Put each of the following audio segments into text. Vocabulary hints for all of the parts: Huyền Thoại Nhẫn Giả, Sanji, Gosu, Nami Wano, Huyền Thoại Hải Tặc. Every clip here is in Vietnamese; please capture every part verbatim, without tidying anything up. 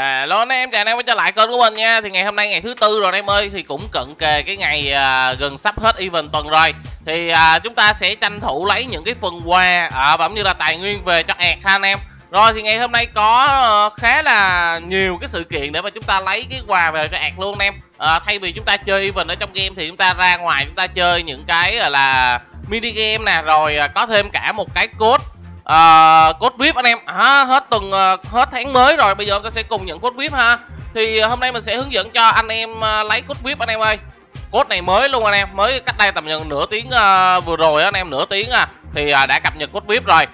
Hello anh em, chào anh em quay trở lại kênh của mình nha. Thì ngày hôm nay ngày thứ tư rồi anh em ơi, thì cũng cận kề cái ngày à, gần sắp hết event tuần rồi. Thì à, chúng ta sẽ tranh thủ lấy những cái phần quà à, và cũng như là tài nguyên về cho ẹt ha anh em. Rồi thì ngày hôm nay có à, khá là nhiều cái sự kiện để mà chúng ta lấy cái quà về cho ẹt luôn anh em. à, Thay vì chúng ta chơi event ở trong game thì chúng ta ra ngoài chúng ta chơi những cái là mini game nè. Rồi à, có thêm cả một cái code Uh, code vê i pê anh em. à, Hết tuần uh, hết tháng mới rồi, bây giờ chúng ta sẽ cùng nhận code vê i pê ha. Thì uh, hôm nay mình sẽ hướng dẫn cho anh em uh, lấy code vê i pê anh em ơi. Code này mới luôn anh em, mới cách đây tầm nhận nửa tiếng uh, vừa rồi anh em, nửa tiếng à. Thì uh, đã cập nhật code vê i pê rồi.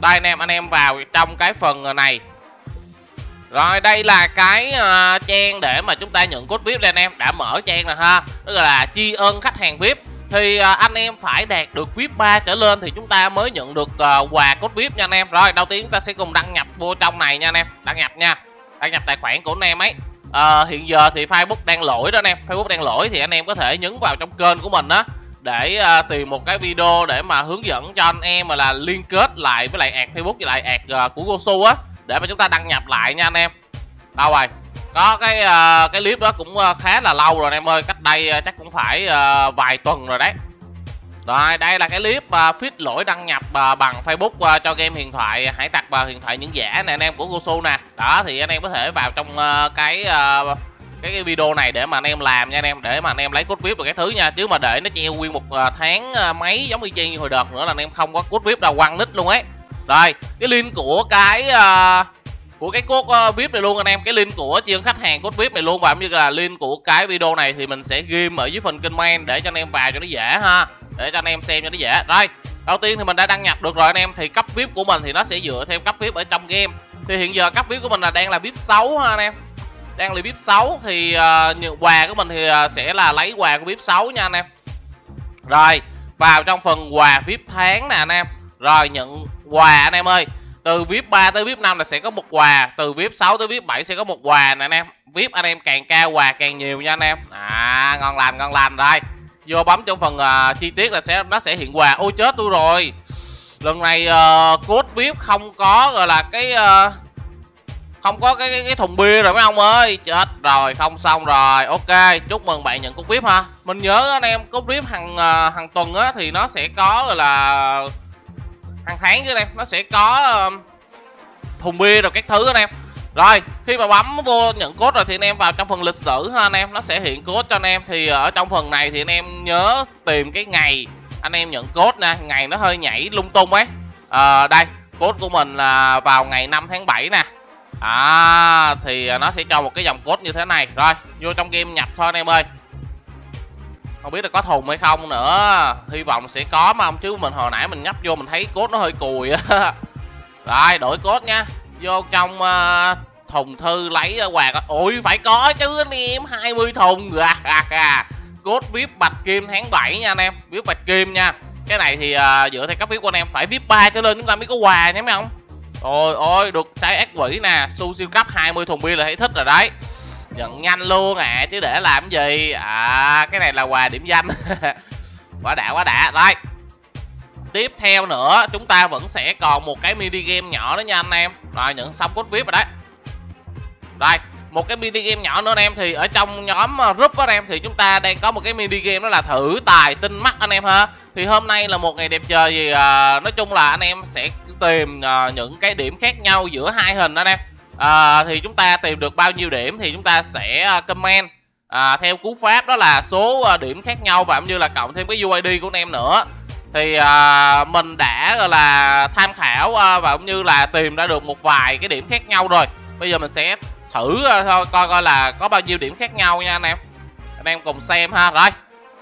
Đây anh em, anh em vào trong cái phần này. Rồi đây là cái uh, trang để mà chúng ta nhận code vê i pê đây anh em. Đã mở trang rồi ha, tức là tri ân khách hàng vê i pê. Thì à, anh em phải đạt được vê i pê ba trở lên thì chúng ta mới nhận được à, quà code vê i pê nha anh em. Rồi đầu tiên chúng ta sẽ cùng đăng nhập vô trong này nha anh em. Đăng nhập nha, đăng nhập tài khoản của anh em ấy. à, Hiện giờ thì Facebook đang lỗi đó anh em, Facebook đang lỗi thì anh em có thể nhấn vào trong kênh của mình đó để à, tìm một cái video để mà hướng dẫn cho anh em mà là liên kết lại với lại ad Facebook với lại ad à, của Gosu á, để mà chúng ta đăng nhập lại nha anh em. Đâu rồi? Có cái uh, cái clip đó cũng khá là lâu rồi anh em ơi, cách đây uh, chắc cũng phải uh, vài tuần rồi đấy. Rồi đây là cái clip uh, fix lỗi đăng nhập uh, bằng Facebook uh, cho game Huyền Thoại Hải Tặc và Huyền Thoại Những Giả nè anh em, của Gosu nè. Đó thì anh em có thể vào trong uh, cái, uh, cái cái video này để mà anh em làm nha anh em, để mà anh em lấy code vê i pê và cái thứ nha. Chứ mà để nó treo nguyên một uh, tháng uh, mấy giống y chang như hồi đợt nữa là anh em không có code vê i pê đâu, quăng nít luôn ấy. Rồi cái link của cái uh, của cái code vê i pê này luôn anh em, cái link của chuyên khách hàng code vê i pê này luôn, và cũng như là link của cái video này thì mình sẽ ghi ở dưới phần comment để cho anh em vào cho nó dễ ha, để cho anh em xem cho nó dễ. Rồi đầu tiên thì mình đã đăng nhập được rồi anh em. Thì cấp vê i pê của mình thì nó sẽ dựa theo cấp vê i pê ở trong game. Thì hiện giờ cấp vê i pê của mình là đang là vê i pê sáu ha anh em, đang là vê i pê sáu. Thì uh, những quà của mình thì uh, sẽ là lấy quà của vê i pê sáu nha anh em. Rồi vào trong phần quà vê i pê tháng nè anh em, rồi nhận quà anh em ơi. Từ vê i pê ba tới vê i pê năm là sẽ có một quà, từ vê i pê sáu tới vê i pê bảy sẽ có một quà nè anh em. vê i pê anh em càng cao quà càng nhiều nha anh em. À ngon lành, ngon lành. Rồi vô bấm trong phần uh, chi tiết là sẽ nó sẽ hiện quà. Ôi chết tôi rồi, lần này uh, code vê i pê không có gọi là cái uh, không có cái, cái cái thùng bia rồi mấy ông ơi, chết rồi, không xong rồi. Ok, chúc mừng bạn nhận code vê i pê ha. Mình nhớ anh em code vê i pê hàng uh, hàng tuần á thì nó sẽ có gọi là hàng tháng chứ anh em, nó sẽ có um, thùng bia rồi các thứ anh em. Rồi khi mà bấm vô nhận code rồi thì anh em vào trong phần lịch sử ha anh em, nó sẽ hiện code cho anh em. Thì ở trong phần này thì anh em nhớ tìm cái ngày anh em nhận code nè, ngày nó hơi nhảy lung tung ấy. À, đây code của mình là vào ngày năm tháng bảy nè. À, thì nó sẽ cho một cái dòng code như thế này. Rồi vô trong game nhập thôi anh em ơi, không biết là có thùng hay không nữa, hy vọng sẽ có mà không, chứ mình hồi nãy mình nhấp vô mình thấy code nó hơi cùi. Rồi đổi code nha, vô trong uh, thùng thư lấy uh, quà. Ôi phải có chứ anh em, hai mươi thùng. Code vê i pê bạch kim tháng bảy nha anh em, vê i pê bạch kim nha. Cái này thì uh, dựa theo cấp vê i pê của anh em phải vê i pê ba trở lên chúng ta mới có quà nhé mấy ông. Ôi ôi được trái ác quỷ nè, su siêu cấp hai mươi thùng bia là thấy thích rồi đấy. Nhận nhanh luôn à, chứ để làm cái gì. À cái này là quà điểm danh. Quá đã, quá đã. Rồi tiếp theo nữa chúng ta vẫn sẽ còn một cái mini game nhỏ nữa nha anh em. Rồi nhận xong code vê i pê rồi đấy. Rồi một cái mini game nhỏ nữa anh em. Thì ở trong nhóm group anh em thì chúng ta đang có một cái mini game, đó là thử tài tinh mắt anh em ha. Thì hôm nay là một ngày đẹp trời thì uh, nói chung là anh em sẽ tìm uh, những cái điểm khác nhau giữa hai hình anh em. À, thì chúng ta tìm được bao nhiêu điểm thì chúng ta sẽ comment à, theo cú pháp đó là số điểm khác nhau, và cũng như là cộng thêm cái u i đê của anh em nữa. Thì à, mình đã gọi là tham khảo và cũng như là tìm ra được một vài cái điểm khác nhau rồi. Bây giờ mình sẽ thử thôi, coi coi là có bao nhiêu điểm khác nhau nha anh em, anh em cùng xem ha. Rồi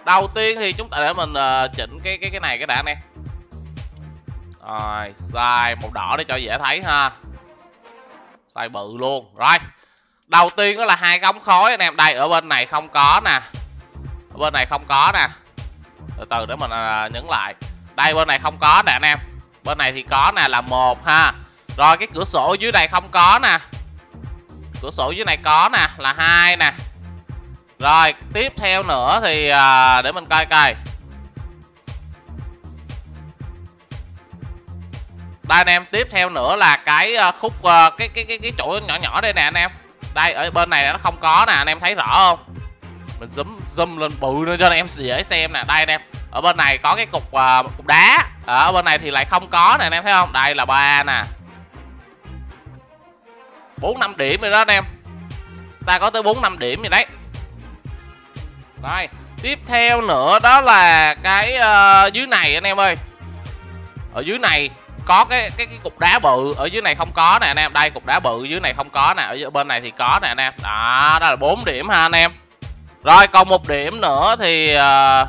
đầu tiên thì chúng ta để mình uh, chỉnh cái cái cái này cái đã anh em. Rồi sai màu đỏ để cho dễ thấy ha, sai bự luôn. Rồi đầu tiên đó là hai cái ống khói anh em, đây ở bên này không có nè, ở bên này không có nè, từ từ để mình uh, nhấn lại. Đây bên này không có nè anh em, bên này thì có nè, là một ha. Rồi cái cửa sổ dưới này không có nè, cửa sổ dưới này có nè, là hai nè. Rồi tiếp theo nữa thì uh, để mình coi coi. Đây anh em, tiếp theo nữa là cái khúc cái cái cái cái chỗ nhỏ nhỏ đây nè anh em. Đây ở bên này nó không có nè, anh em thấy rõ không? Mình zoom zoom lên bự nữa cho anh em dễ xem nè. Đây anh em, ở bên này có cái cục uh, cục đá. Ở bên này thì lại không có nè anh em thấy không? Đây là ba nè. bốn năm điểm rồi đó anh em. Ta có tới bốn năm điểm gì đấy. Rồi, tiếp theo nữa đó là cái uh, dưới này anh em ơi. Ở dưới này có cái, cái cái cục đá bự, ở dưới này không có nè anh em. Đây cục đá bự dưới này không có nè, ở bên này thì có nè anh em. Đó, đó là bốn điểm ha anh em. Rồi còn một điểm nữa thì uh,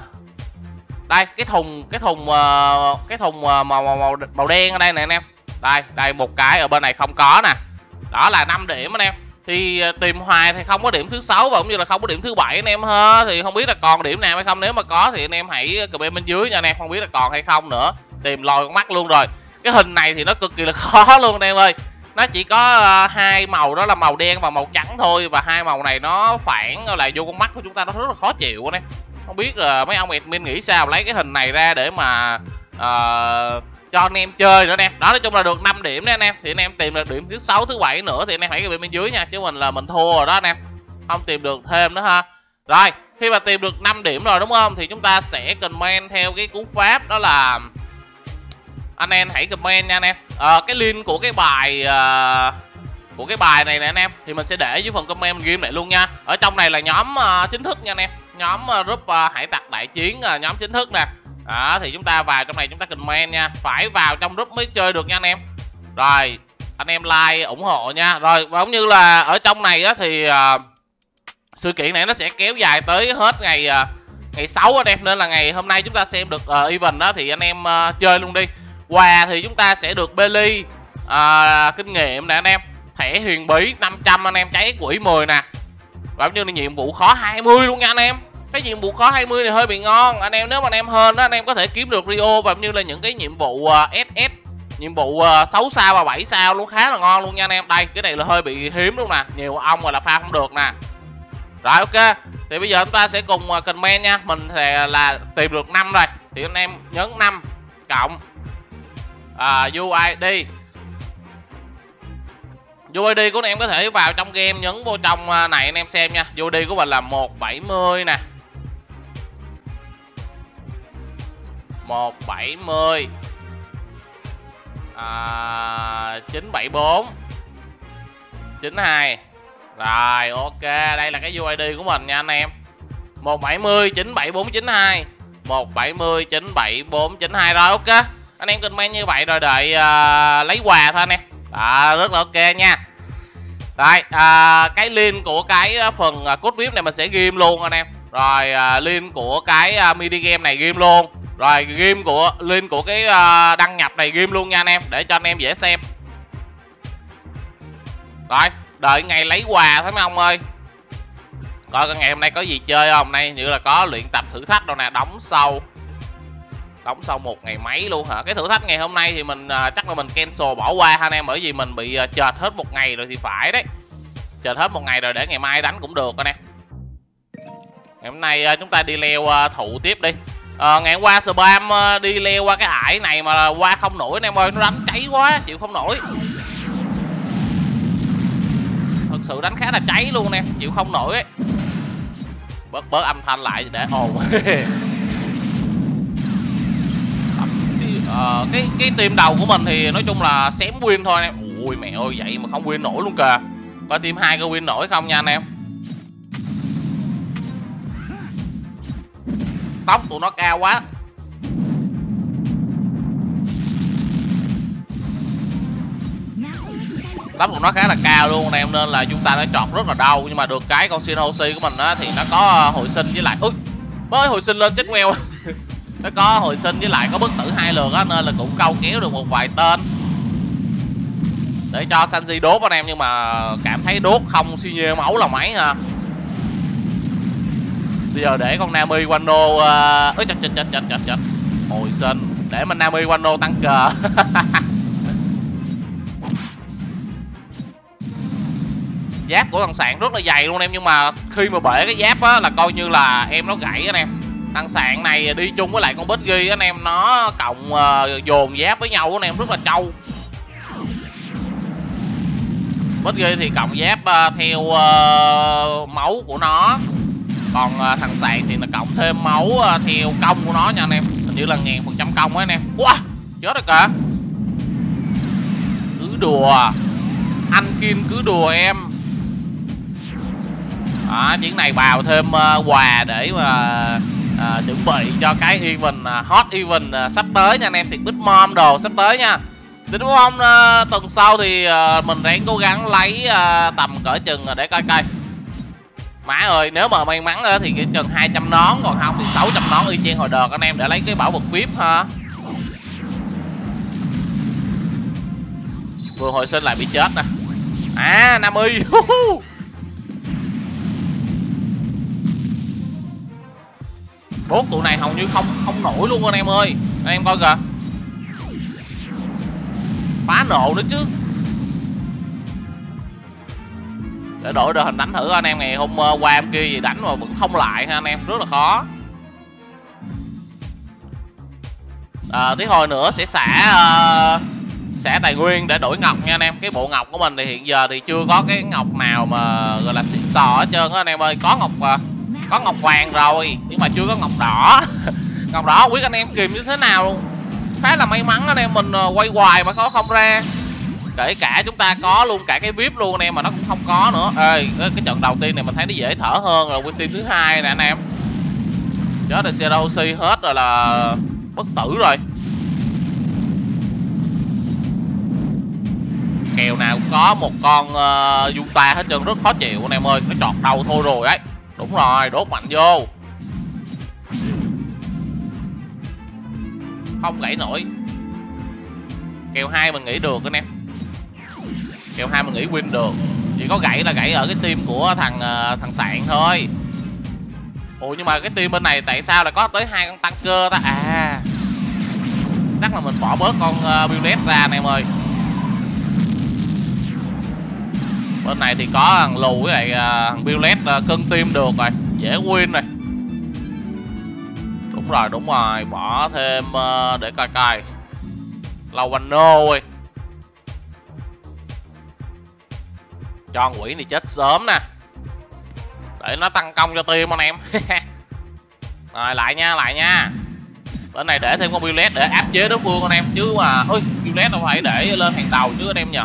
đây cái thùng cái thùng uh, cái thùng uh, màu, màu màu màu đen ở đây nè anh em. Đây, đây một cái ở bên này không có nè. Đó là năm điểm anh em. Thì tìm hoài thì không có điểm thứ sáu và cũng như là không có điểm thứ bảy anh em ha. Thì không biết là còn điểm nào hay không, nếu mà có thì anh em hãy comment bên dưới nha anh em, không biết là còn hay không nữa. Tìm lòi con mắt luôn rồi. Cái hình này thì nó cực kỳ là khó luôn anh em ơi. Nó chỉ có hai màu đó là màu đen và màu trắng thôi, và hai màu này nó phản lại vô con mắt của chúng ta, nó rất là khó chịu anh em. Không biết là mấy ông admin nghĩ sao lấy cái hình này ra để mà uh, cho anh em chơi nữa anh em. Đó, nói chung là được năm điểm đấy anh em. Thì anh em tìm được điểm thứ sáu thứ bảy nữa thì anh em hãy comment bên dưới nha, chứ mình là mình thua rồi đó anh em. Không tìm được thêm nữa ha. Rồi, khi mà tìm được năm điểm rồi đúng không? Thì chúng ta sẽ comment theo cái cú pháp đó là anh em hãy comment nha anh em. À, cái link của cái bài uh, của cái bài này nè anh em thì mình sẽ để dưới phần comment mình ghi lại luôn nha. Ở trong này là nhóm uh, chính thức nha anh em. Nhóm uh, group uh, hải tặc đại chiến uh, nhóm chính thức nè. Đó, thì chúng ta vào trong này chúng ta comment nha. Phải vào trong group mới chơi được nha anh em. Rồi, anh em like ủng hộ nha. Rồi, và cũng như là ở trong này á, thì uh, sự kiện này nó sẽ kéo dài tới hết ngày uh, ngày sáu anh em. Nên là ngày hôm nay chúng ta xem được uh, event đó thì anh em uh, chơi luôn đi. Quà thì chúng ta sẽ được belly uh, kinh nghiệm nè anh em. Thẻ huyền bí năm trăm anh em, cháy quỷ mười nè. Và cũng như là nhiệm vụ khó hai mươi luôn nha anh em. Cái nhiệm vụ khó hai mươi này hơi bị ngon anh em, nếu mà anh em hên đó anh em có thể kiếm được Rio, và cũng như là những cái nhiệm vụ ét ét, nhiệm vụ sáu sao và bảy sao luôn, khá là ngon luôn nha anh em. Đây cái này là hơi bị hiếm luôn nè, nhiều ông rồi là pha không được nè. Rồi ok, thì bây giờ chúng ta sẽ cùng comment nha. Mình thì là tìm được năm rồi thì anh em nhấn năm cộng à, u i đê. u i đê của anh em có thể vào trong game nhấn vô trong này anh em xem nha. u i đê của mình là một bảy mươi nè, một bảy mươi à, chín bảy bốn chín hai. Rồi ok, đây là cái u i đê của mình nha anh em. một bảy mươi chín bảy bốn chín hai, một bảy mươi chín bảy bốn chín hai. Rồi ok, anh em comment như vậy rồi đợi uh, lấy quà thôi anh em. Đó, rất là ok nha. Rồi à, cái link của cái phần code vê i pê này mình sẽ ghim luôn anh em. Rồi à, link của cái uh, mini game này ghim luôn. Rồi game của link của cái uh, đăng nhập này ghim luôn nha anh em, để cho anh em dễ xem. Rồi, đợi ngày lấy quà thôi mấy ông ơi. Coi ngày hôm nay có gì chơi không? Hôm nay như là có luyện tập thử thách đâu nè, đóng sâu. Đóng sau một ngày mấy luôn hả? Cái thử thách ngày hôm nay thì mình uh, chắc là mình cancel bỏ qua ha anh em, bởi vì mình bị uh, chệt hết một ngày rồi thì phải đấy. Chệt hết một ngày rồi để ngày mai đánh cũng được anh em. Ngày hôm nay uh, chúng ta đi leo uh, thụ tiếp đi. uh, Ngày hôm qua spam uh, đi leo qua cái ải này mà qua không nổi anh em ơi, nó đánh cháy quá, chịu không nổi. Thật sự đánh khá là cháy luôn anh em, chịu không nổi ấy. Bớt bớt âm thanh lại để ồn. Ờ, cái cái team đầu của mình thì nói chung là xém win thôi anh em. Ui mẹ ơi, vậy mà không win nổi luôn kìa. Coi team hai có win nổi không nha anh em. Tóc tụi nó cao quá. Tóc tụi nó khá là cao luôn anh em, nên là chúng ta nó chọt rất là đau. Nhưng mà được cái con Shin Hoshi của mình á, thì nó có hồi sinh với lại... Ui, mới hồi sinh lên chết mèo. Nó có hồi sinh với lại có bất tử hai lượt á, nên là cũng câu kéo được một vài tên để cho Sanji đốt anh em, nhưng mà cảm thấy đốt không suy nhê máu là mấy hả. Bây giờ để con Nami Wano uh... ơi chết chết chết chết chết hồi sinh, để mình Nami Wano tăng cờ. Giáp của thằng Sạn rất là dày luôn em, nhưng mà khi mà bể cái giáp á là coi như là em nó gãy anh em. Thằng Sạn này đi chung với lại con Bích Ghi anh em, nó cộng uh, dồn giáp với nhau anh em, rất là trâu. Bết ghê thì cộng giáp uh, theo uh, máu của nó. Còn uh, thằng sàn thì là cộng thêm máu uh, theo công của nó nha anh em. Hình như là ngàn phần trăm công ấy anh em. Wow, chết rồi kìa. Cứ đùa. Anh Kim cứ đùa em. Đó, chuyến này bào thêm uh, quà để mà uh, chuẩn bị cho cái event, uh, hot event uh, sắp tới nha anh em. Thì Big Mom đồ sắp tới nha. Thì đúng không, uh, tuần sau thì uh, mình ráng cố gắng lấy uh, tầm cỡ chừng để coi coi. Má ơi, nếu mà may mắn uh, thì chừng hai trăm nón, còn không thì sáu trăm nón y chang hồi đợt anh em, để lấy cái bảo vật vê i pê ha. Vừa hồi sinh lại bị chết nè. À, Nam Y. Bốt tụi này hầu như không không nổi luôn anh em ơi. Anh em coi kìa. Phá nộ nữa chứ. Để đổi đội hình đánh thử anh em, ngày hôm qua hôm kia gì đánh mà vẫn không lại ha anh em, rất là khó. À, tí hồi nữa sẽ xả uh, xả tài nguyên để đổi ngọc nha anh em. Cái bộ ngọc của mình thì hiện giờ thì chưa có cái ngọc nào mà gọi là xịn sò hết trơn á anh em ơi. Có ngọc uh, có ngọc vàng rồi nhưng mà chưa có ngọc đỏ. Ngọc đỏ không biết anh em kìm như thế nào luôn. Khá là may mắn anh em, mình quay hoài mà nó không ra. Kể cả chúng ta có luôn cả cái vê i pê luôn anh em mà nó cũng không có nữa. Ê, cái, cái trận đầu tiên này mình thấy nó dễ thở hơn rồi. Win team thứ hai nè anh em. Chết rồi, Zero Oxy hết rồi là bất tử rồi. Kèo nào cũng có một con uh, Yuta hết trơn, rất khó chịu anh em ơi. Nó trọt đầu thôi rồi ấy. Đúng rồi, đốt mạnh vô. Không gãy nổi. Kèo hai mình nghĩ được anh em. Kèo hai mình nghĩ win được. Chỉ có gãy là gãy ở cái team của thằng thằng sạn thôi. Ủa nhưng mà cái team bên này tại sao là có tới hai con tanker ta? À, chắc là mình bỏ bớt con uh, Bullet ra anh em ơi. Bên này thì có thằng Lù với lại uh, thằng Bullet uh, cân team được rồi. Dễ win rồi. Đúng rồi, đúng rồi, bỏ thêm uh, để coi coi. Lawano ơi. Cho quỷ thì chết sớm nè. Để nó tăng công cho team anh em. Rồi lại nha, lại nha. Bên này để thêm con Bullet để áp chế đối phương anh em chứ mà. Ôi, Bullet đâu phải để lên hàng đầu chứ anh em nhờ.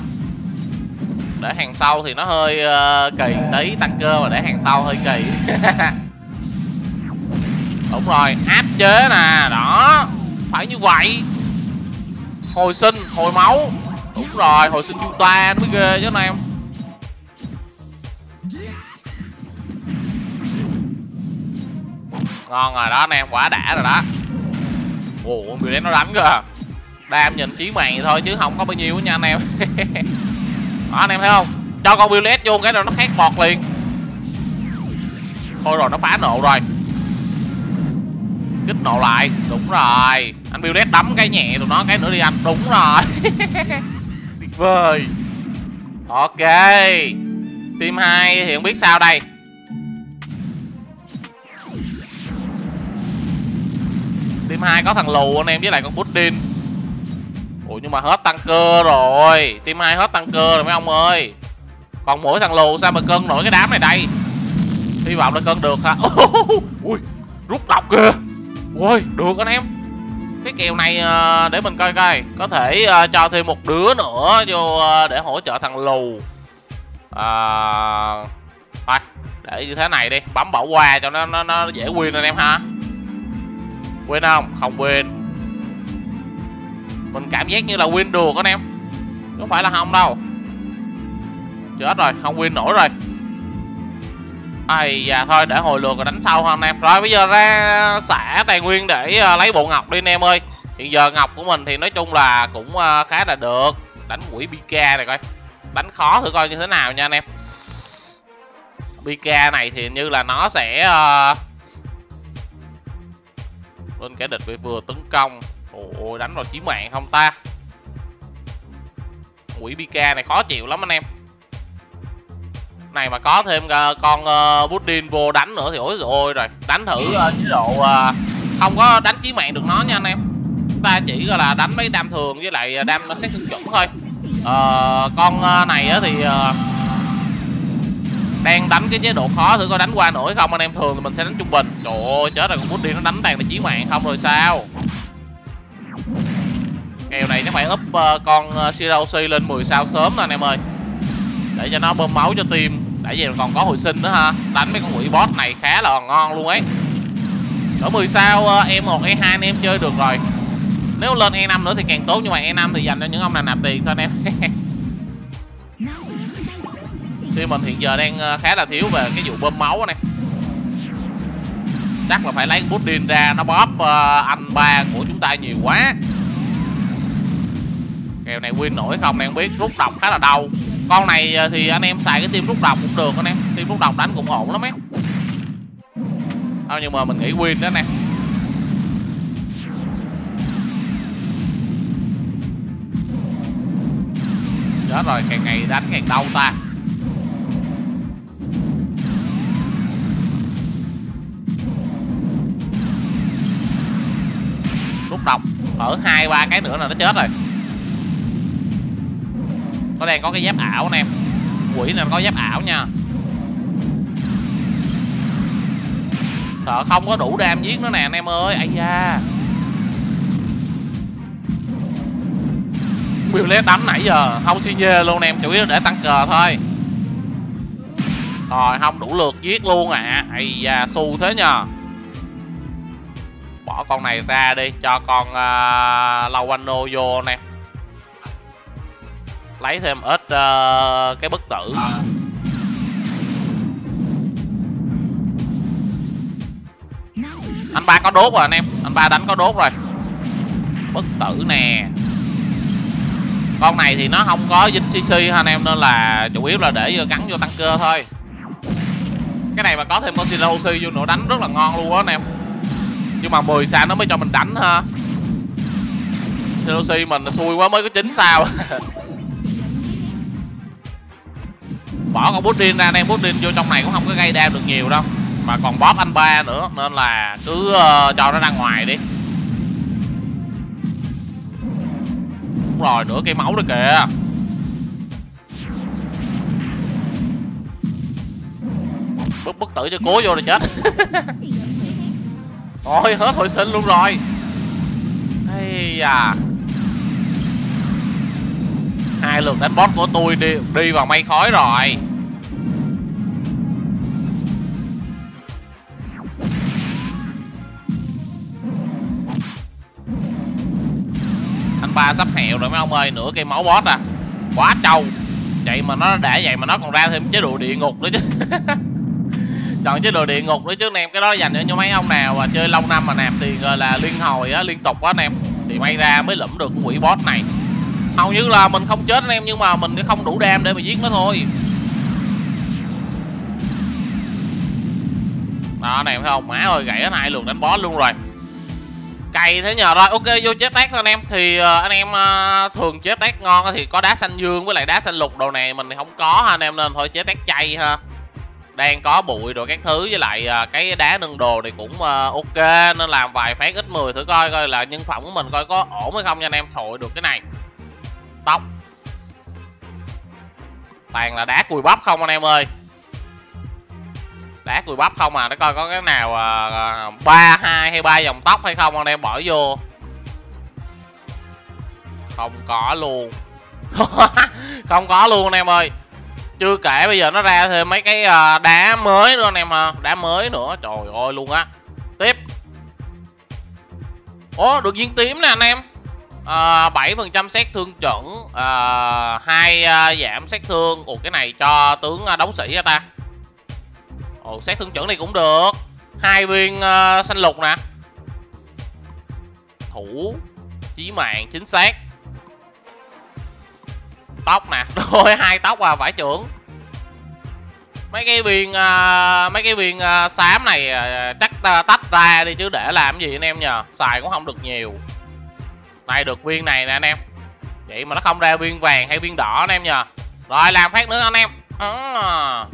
Để hàng sau thì nó hơi uh, kỳ tí, tăng cơ mà để hàng sau hơi kỳ. Đúng rồi, áp chế nè, đó. Phải như vậy. Hồi sinh, hồi máu. Đúng rồi, hồi sinh Yuta nó mới ghê chứ anh em. Ngon rồi đó anh em, quá đã rồi đó. Ồ, con Bullet nó đánh kìa. Đam nhìn chí mạng vậy thôi chứ không có bao nhiêu nha anh em. Đó anh em thấy không? Cho con Bullet vô cái rồi nó khát bọt liền. Thôi rồi, nó phá nộ rồi. Kích nộ lại, đúng rồi. Anh Bullet đấm cái nhẹ tụi nó cái nữa đi anh, đúng rồi. Tuyệt vời. Ok. Team hai thì không biết sao đây. Team hai có thằng Lù anh em với lại con Puddin. Ủa nhưng mà hết tăng cơ rồi. Team hai hết tăng cơ rồi mấy ông ơi. Còn mỗi thằng Lù sao mà cân nổi cái đám này đây. Hy vọng là cân được ha. Ui, rút độc kìa. Ui, được anh em. Cái kèo này để mình coi coi. Có thể cho thêm một đứa nữa vô để hỗ trợ thằng Lù. À, thôi, để như thế này đi. Bấm bỏ qua cho nó nó, nó dễ win anh em ha. Win không? Không win. Mình cảm giác như là win được anh em. Không phải là không đâu. Chết rồi, không win nổi rồi. Ây da, thôi để hồi lượt rồi đánh sau ha anh em. Rồi bây giờ ra xả tài nguyên để uh, lấy bộ ngọc đi anh em ơi. Hiện giờ ngọc của mình thì nói chung là cũng uh, khá là được. Đánh quỷ pê ca này coi. Đánh khó thử coi như thế nào nha anh em. pê ca này thì như là nó sẽ uh... bên kẻ địch bị vừa tấn công. Ôi đánh rồi chí mạng không ta. Quỷ pê ca này khó chịu lắm anh em. Này mà có thêm uh, con uh, Puddin vô đánh nữa thì ôi dồi ôi rồi. Đánh thử uh, chế độ uh, không có đánh chí mạng được nó nha anh em. Chúng ta chỉ gọi là đánh mấy đam thường với lại đam xét thương chuẩn thôi. Uh, con uh, này uh, thì uh, đang đánh cái chế độ khó thử coi đánh qua nổi không. Anh em thường thì mình sẽ đánh trung bình. Trời ơi chết rồi, con bút đi nó đánh tàn là chí mạng không rồi sao. Kèo này nó phải up uh, con Shiroshi lên mười sao sớm nè anh em ơi, để cho nó bơm máu cho tim. Tại vì còn có hồi sinh nữa ha. Đánh mấy con quỷ boss này khá là ngon luôn ấy. Cỡ mười sao E một, E hai anh em chơi được rồi. Nếu lên E năm nữa thì càng tốt, nhưng mà E năm thì dành cho những ông nào nạp tiền thôi anh em. Team mình hiện giờ đang khá là thiếu về cái vụ bơm máu này. Chắc là phải lấy Budin ra, nó bóp anh ba của chúng ta nhiều quá. Kèo này win nổi không em biết, rút độc khá là đau. Con này thì anh em xài cái team rút độc cũng được anh em. Team rút độc đánh cũng ổn lắm ấy. À, nhưng mà mình nghĩ win đó nè. Chết rồi, càng ngày đánh càng đau ta. Rút độc ở hai ba cái nữa là nó chết rồi. Nó đang có cái giáp ảo nè, quỷ này có giáp ảo nha. Sợ không có đủ đam giết nó nè anh em ơi. Ây da, Billet đánh nãy giờ không xi nhê luôn em, chủ yếu để tăng cờ thôi. Rồi không đủ lượt giết luôn à. Ây da, xu thế nhờ. Bỏ con này ra đi, cho con uh, Lawano vô nè. Lấy thêm ít uh, cái bất tử. Anh ba có đốt rồi anh em, anh ba đánh có đốt rồi. Bất tử nè. Con này thì nó không có dính xê xê ha anh em, nên là chủ yếu là để gắn vô tăng cơ thôi. Cái này mà có thêm con Shiroshi vô nữa đánh rất là ngon luôn á anh em. Nhưng mà mười sao nó mới cho mình đánh ha. Shiroshi mình xui quá mới có chín sao. Bỏ con Budin ra anh em, Budin vô trong này cũng không có gây đam được nhiều đâu. Mà còn bóp anh ba nữa, nên là cứ uh, cho nó ra ngoài đi. Đúng rồi, nửa cây máu nữa kìa. Bức bất tử cho cố vô là chết. Thôi hết hồi sinh luôn rồi. Ây da, hai lượt đánh boss của tôi đi đi vào mây khói rồi. Anh ba sắp hẹo rồi mấy ông ơi, nửa cây máu boss à. Quá trâu. Vậy mà nó để vậy mà nó còn ra thêm chế độ địa ngục nữa chứ. Chọn chế độ địa ngục nữa chứ anh em, cái đó dành cho mấy ông nào mà chơi lâu năm mà nạp tiền rồi là liên hồi á, liên tục á anh em. Thì may ra mới lụm được quỷ boss này. Hầu như là mình không chết anh em, nhưng mà mình không đủ đam để mà giết nó thôi. Đó anh em thấy không, má ơi gãy hết hai lượt đánh boss luôn rồi. Cày thế nhờ. Rồi ok, vô chế tác thôi anh em. Thì uh, anh em uh, thường chế tác ngon thì có đá xanh dương với lại đá xanh lục đồ này, mình thì không có ha anh em, nên thôi chế tác chay ha. Đang có bụi rồi các thứ với lại uh, cái đá nâng đồ thì cũng uh, ok, nên làm vài phát ít mười thử coi coi là nhân phẩm của mình coi có ổn hay không nha anh em. Thổi được cái này tóc toàn là đá cùi bắp không anh em ơi, đá cùi bắp không à. Để coi có cái nào ba uh, hai hay ba dòng tóc hay không anh em, bỏ vô không có luôn. Không có luôn anh em ơi. Chưa kể bây giờ nó ra thêm mấy cái uh, đá mới nữa anh em ha, đá mới nữa, trời ơi luôn á. Tiếp. Ủa được viên tím nè anh em. Uh, bảy phần trăm sát thương chuẩn, uh, hai uh, giảm sát thương. Ủa cái này cho tướng uh, đấu sĩ hả ta. Ồ sát thương chuẩn này cũng được. Hai viên uh, xanh lục nè. Thủ chí mạng chính xác. Tóc nè, đôi hai tóc à, vải trưởng. Mấy cái viên uh, mấy cái viên uh, xám này uh, chắc uh, tách ra đi chứ để làm gì anh em nhờ, xài cũng không được nhiều. Này được viên này nè anh em. Vậy mà nó không ra viên vàng hay viên đỏ anh em nhờ. Rồi làm phát nữa anh em. À.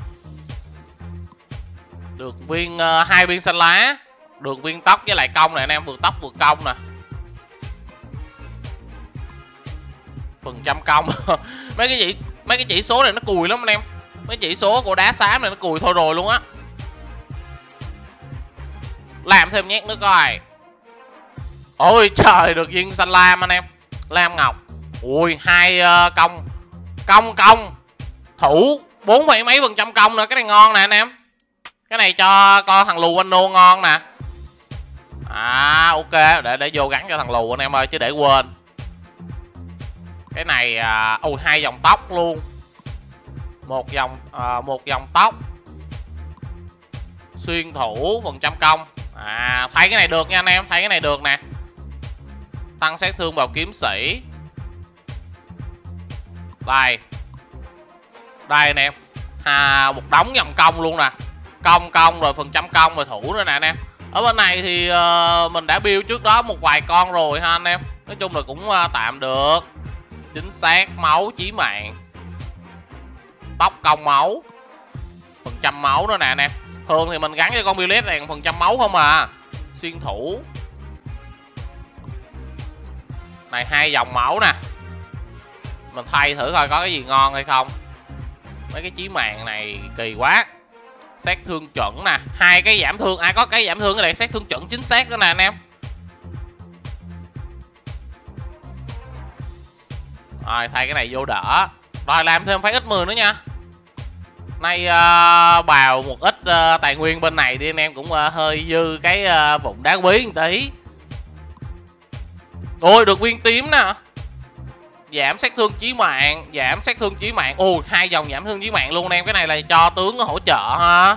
Được viên uh, hai viên xanh lá. Được viên tóc với lại công nè anh em, vừa tóc vừa công nè. Phần trăm công. Mấy cái gì, mấy cái chỉ số này nó cùi lắm anh em. Cái chỉ số của đá xám này nó cùi thôi rồi luôn á. Làm thêm nhét nữa coi. Ôi trời, được viên xanh lam anh em. Lam ngọc. Ui, hai uh, công. Công công. Thủ bốn phẩy mấy phần trăm công nữa. Cái này ngon nè anh em. Cái này cho con thằng lù anh nô ngon nè. À ok, để để vô gắn cho thằng lù anh em ơi, chứ để quên. Cái này uh, ôi hai dòng tóc luôn. Một dòng uh, một dòng tóc. Xuyên thủ phần trăm công. À thấy cái này được nha anh em, thấy cái này được nè. Tăng sát thương vào kiếm sĩ. Đây. Đây anh em. À, một đống dòng công luôn nè. Công công rồi phần trăm công rồi thủ nữa nè anh em. Ở bên này thì uh, mình đã build trước đó một vài con rồi ha anh em. Nói chung là cũng uh, tạm được. Chính xác, máu chí mạng. Tóc công máu. Phần trăm máu nữa nè anh em. Thường thì mình gắn cho con Billet này phần trăm máu không à. Xuyên thủ. Này hai dòng máu nè. Mình thay thử coi có cái gì ngon hay không. Mấy cái chí mạng này kỳ quá. Sát thương chuẩn nè. Hai cái giảm thương. Ai có cái giảm thương cái này sát thương chuẩn chính xác đó nè anh em. Rồi thay cái này vô đỡ. Rồi làm thêm phải ít mười nữa nha. Nay uh, bào một ít uh, tài nguyên bên này đi anh em, cũng uh, hơi dư cái uh, vụn đá quý một tí. Ôi được viên tím nè. Giảm sát thương chí mạng. Giảm sát thương chí mạng. Ôi hai dòng giảm thương chí mạng luôn anh em. Cái này là cho tướng hỗ trợ ha.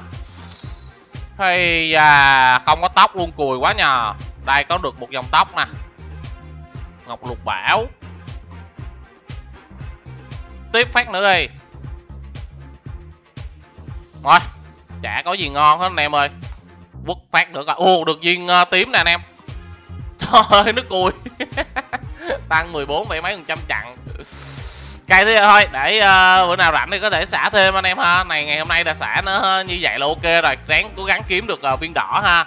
Hay à, không có tóc luôn cùi quá nhờ. Đây có được một dòng tóc nè. Ngọc lục bảo. Tiếp phát nữa đi. Rồi chả có gì ngon hết anh em ơi. Quất phát nữa coi. Ô được viên uh, tím nè anh em. Trời ơi nó cùi. Tăng mười bốn mấy phần trăm chặn. Cay thế thôi. Để uh, bữa nào rảnh thì có thể xả thêm anh em ha. Này ngày hôm nay đã xả nó như vậy là ok rồi. Ráng cố gắng kiếm được uh, viên đỏ ha.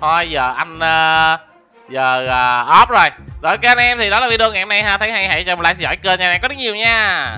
Thôi giờ anh uh, giờ uh, off rồi. Rồi các anh em thì đó là video ngày hôm nay ha. Thấy hay hãy cho mình like, share kênh nha. Có rất nhiều nha.